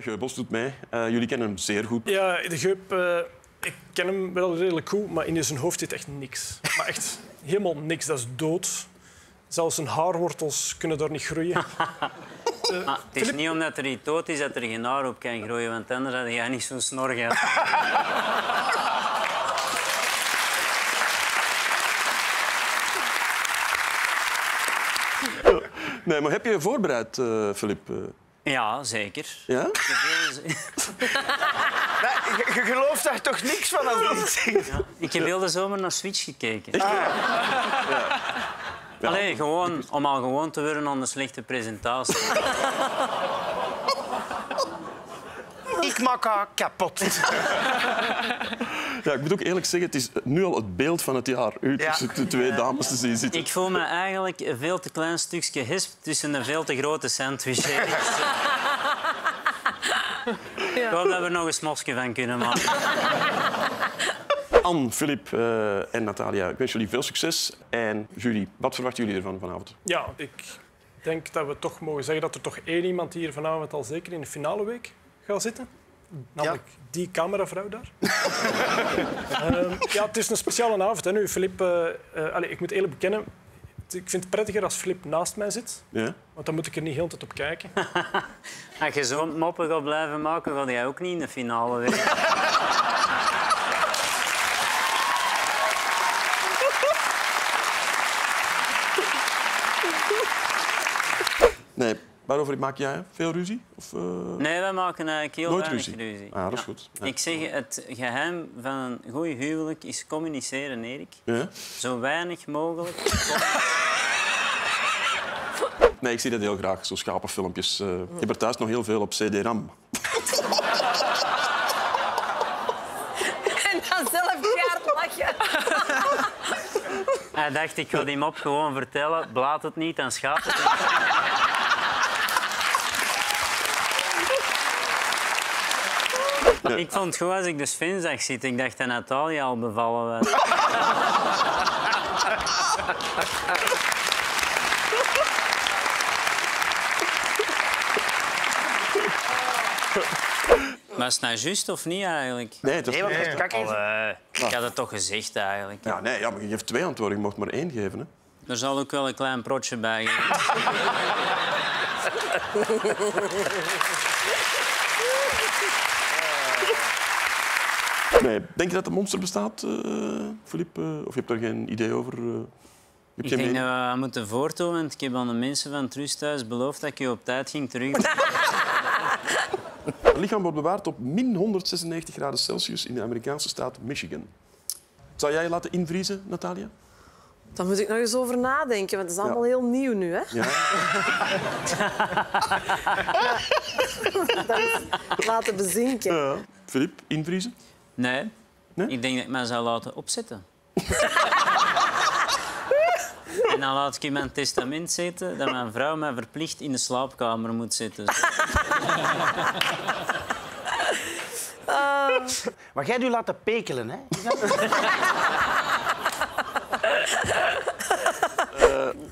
Geubels doet mij. Jullie kennen hem zeer goed. Ja, de Geub... Ik ken hem wel redelijk goed, maar in zijn hoofd zit echt niks. Maar echt helemaal niks. Dat is dood. Zelfs zijn haarwortels kunnen daar niet groeien. Maar het is niet omdat er iets dood is dat er geen haar op kan groeien, want anders had jij niet zo'n snor gehad. Nee, maar heb je je voorbereid, Filip? Ja, zeker. Ja? Je gelooft daar toch niks van als ik zeg? Ja, ik heb heel de zomer naar Switch gekeken. Ah. Ja. Ja. Allee, gewoon om al gewoon te worden aan de slechte presentatie. Ik maak haar kapot. Ja, ik moet ook eerlijk zeggen, het is nu al het beeld van het jaar. Tussen de twee dames te zien zitten. Ik voel me eigenlijk een veel te klein stukje hisp tussen een veel te grote sandwich. Ik hoop dat we er nog een smosje van kunnen maken. Anne, Filip en Natalia, ik wens jullie veel succes. En jury, wat verwachten jullie ervan vanavond? Ja, ik denk dat we toch mogen zeggen dat er toch één iemand hier vanavond al zeker in de finale week gaat zitten. Namelijk die cameravrouw daar. Ja, het is een speciale avond. Hè. Nu, Filip, allez, ik moet eerlijk bekennen, ik vind het prettiger als Filip naast mij zit. Ja? Want dan moet ik er niet de hele tijd op kijken. Als je zo'n moppen gaat blijven maken, ga jij ook niet in de finale weer. Nee. Waarover maak jij veel ruzie? Of, Nee, wij maken eigenlijk heel weinig ruzie. Ah, dat is goed. Ja. Ik zeg, het geheim van een goed huwelijk is communiceren, Erik. Ja? Zo weinig mogelijk. Nee, ik zie dat heel graag, zo'n schapenfilmpjes. Ik heb er thuis nog heel veel op CD-RAM. En dan zelf gaar lachen. Hij dacht, ik wil die mop gewoon vertellen. Blaat het niet, dan schaadt het niet. Ja. Ik vond het goed als ik de Sfinx zag zitten. Ik dacht dat Natalia al bevallen was. Maar is het nou juist of niet eigenlijk? Nee, het was... nee, want het kan ik had het toch gezegd eigenlijk. Ja, nee, ja, maar je geeft twee antwoorden, je mocht maar één geven. Hè. Er zal ook wel een klein protje bij geven. Nee. Denk je dat het monster bestaat, Filip? Of je hebt daar geen idee over? Ik denk dat we aan moeten voortdoen, want ik heb aan de mensen van Trust thuis beloofd dat ik je op tijd ging terug. Het lichaam wordt bewaard op min 196 graden Celsius in de Amerikaanse staat Michigan. Zou jij je laten invriezen, Natalia? Daar moet ik nog eens over nadenken, want het is allemaal heel nieuw nu, hè? Ja. Dat is laten bezinken. Filip, invriezen? Nee. Nee, ik denk dat ik mij zou laten opzetten. En dan laat ik in mijn testament zetten dat mijn vrouw mij verplicht in de slaapkamer moet zitten. Maar jij u laten pekelen, hè?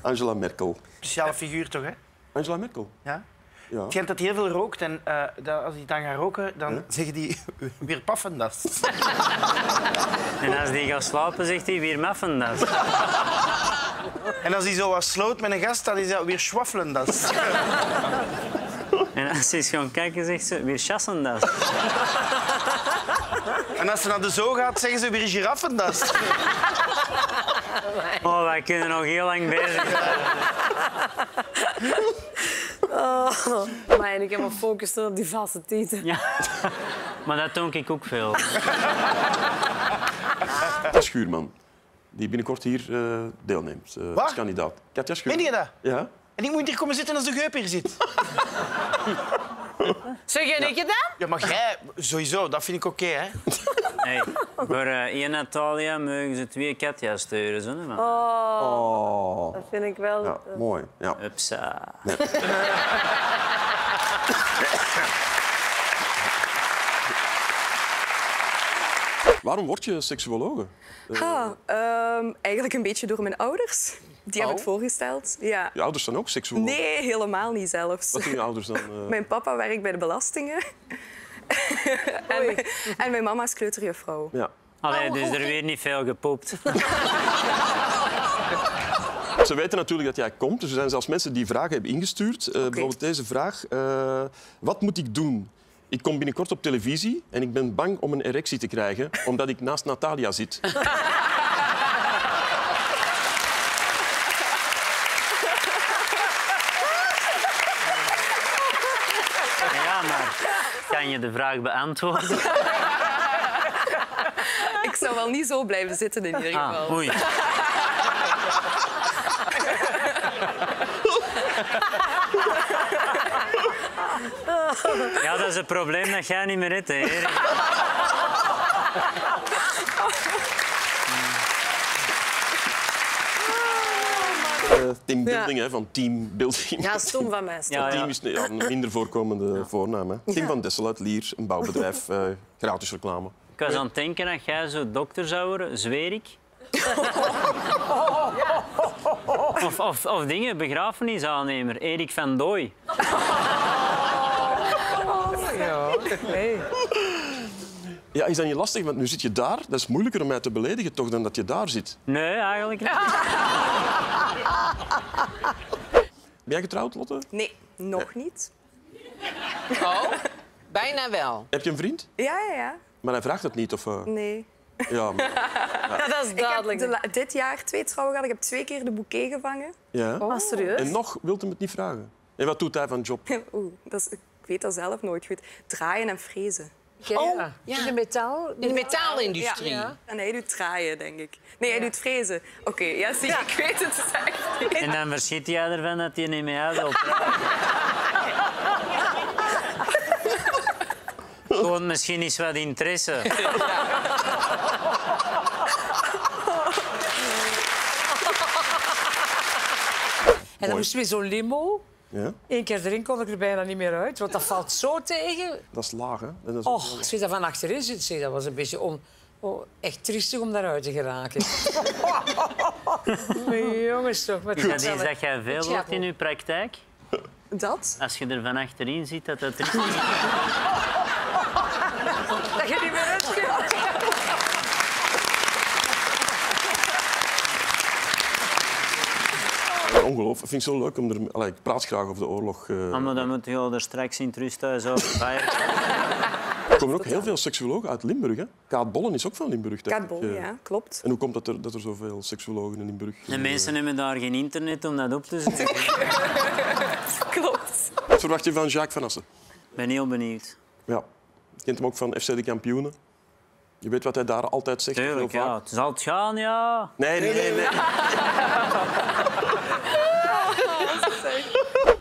Angela Merkel. Speciale figuur toch, hè? Angela Merkel? Ja. Ja. Het schijnt dat hij heel veel rookt en als hij dan gaat roken, dan zeggen die weer paffendas. En als die gaat slapen, zegt hij weer maffendas. En als hij zo wat sloot met een gast, dan is dat weer schwaffelendas. En als ze eens gaan kijken, zegt ze weer chassendas. En als ze naar de zoo gaat, zeggen ze weer giraffendas. Oh, wij kunnen nog heel lang bezig zijn. Maar ik heb me focussen op die vaste titel. Ja. Maar dat toon ik ook veel. Katja Schuurman, die binnenkort hier deelneemt. Als kandidaat. Katja Schuur. Meen je dat? Ja. En ik moet hier komen zitten als de Geub hier zit. Zeg jij niet dat? Ja, maar jij sowieso. Dat vind ik oké, hè? Nee. Voor één Natalia mogen ze twee Katja's sturen, zo. Oh, dat vind ik wel... Ja, mooi. Ja. Upsa. Nee. Waarom word je seksuologe? Eigenlijk een beetje door mijn ouders. Die hebben het voorgesteld. Ja. Je ouders zijn ook seksuologen? Nee, helemaal niet zelfs. Wat doen je ouders dan? Mijn papa werkt bij de belastingen. En mijn mama is kleuterjuffrouw. Ja. Allee, dus er weer niet veel gepoept. Ze weten natuurlijk dat jij komt, dus er zijn zelfs mensen die vragen hebben ingestuurd. Bijvoorbeeld deze vraag. Wat moet ik doen? Ik kom binnenkort op televisie en ik ben bang om een erectie te krijgen, omdat ik naast Natalia zit. Ja, maar kan je de vraag beantwoorden? Ik zou wel niet zo blijven zitten in ieder geval. Oei. Ja, dat is het probleem dat jij niet meer hebt, Erik. Teambuilding, hè, van teambuilding. Ja, stom van mij. Ja, team is een minder voorkomende voornaam. Hè. Team van Dessel uit Lier, een bouwbedrijf, gratis reclame. Ik was aan het denken dat jij zo dokter zou worden, zweer ik. Of dingen, begrafenisaannemer, Erik Van Dooy. Hey. Ja, is dat niet lastig? Want nu zit je daar. Dat is moeilijker om mij te beledigen toch, dan dat je daar zit. Nee, eigenlijk niet. Ben jij getrouwd, Lotte? Nee, nog niet. Oh, bijna wel. Heb je een vriend? Ja, ja, ja. Maar hij vraagt het niet, of... Nee. Ja, maar... ja. Dat is duidelijk. Ik heb dit jaar 2 trouwen gehad. Ik heb 2 keer de bouquet gevangen. Ja? Oh, serieus? En nog wilt hem het niet vragen. En wat doet hij van job? Oeh, dat is... Ik weet dat zelf nooit goed. Draaien en frezen. Oh, ja. In de metaalindustrie. Ja. Ja. En hij doet draaien, denk ik. Nee, hij doet frezen. Oké, ja, zie, ik weet het echt niet. En dan verschiet jij ervan dat je niet mee uit wilt. Gewoon misschien eens wat interesse. En dan moesten we zo'n limo... Ja? 1 keer erin kon ik er bijna niet meer uit, want dat valt zo tegen. Dat is laag, hè? Dat is als je dat van achterin zit, zie, dat was een beetje echt triestig om daaruit te geraken. Mijn jongens toch. Wat is dat jij veel hoort in je praktijk? Dat? Als je er van achterin ziet, dat triestig is. Dat je niet meer uitgaat. Ongelooflijk. Vind ik zo leuk om er... Allee, ik praat graag over de oorlog. Maar dan moet je er straks in rust thuis over. Er komen ook heel veel seksuologen uit Limburg. Hè? Kaat Bollen is ook van Limburg. Kaat Bollen, ja, klopt. En hoe komt dat er zoveel seksuologen in Limburg zijn? De mensen hebben daar geen internet om dat op te zoeken. Klopt. Wat verwacht je van Jacques Van Assen? Ik ben heel benieuwd. Ja. Je kent hem ook van FC de Kampioenen. Je weet wat hij daar altijd zegt. Tuurlijk, ja. Zal het gaan, ja? Nee.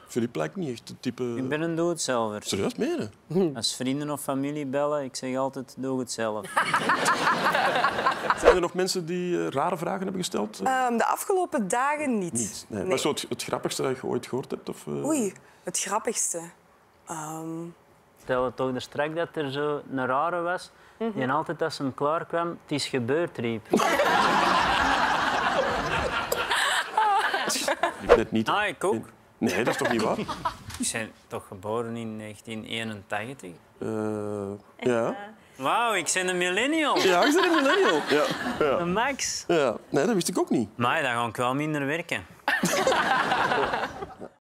Filip lijkt niet echt het type... Ik ben een doodzelver. Serieus, meen je? Als vrienden of familie bellen, ik zeg altijd, doe het zelf. Zijn er nog mensen die rare vragen hebben gesteld? De afgelopen dagen niet. Nee. Nee. Wat is het grappigste dat je ooit gehoord hebt? Of, Oei, het grappigste? Stel het toch straks dat er zo een rare was, die altijd als hem klaar kwam, het is gebeurd, riep. Ik net niet. Ah, ik ook. Nee, dat is toch niet waar? We zijn toch geboren in 1981? Ja. Wauw, ik ben een millennial. Ja, ik ben een millennial. Ja. Een max. Ja. Nee, dat wist ik ook niet. Maar dan ga ik wel minder werken.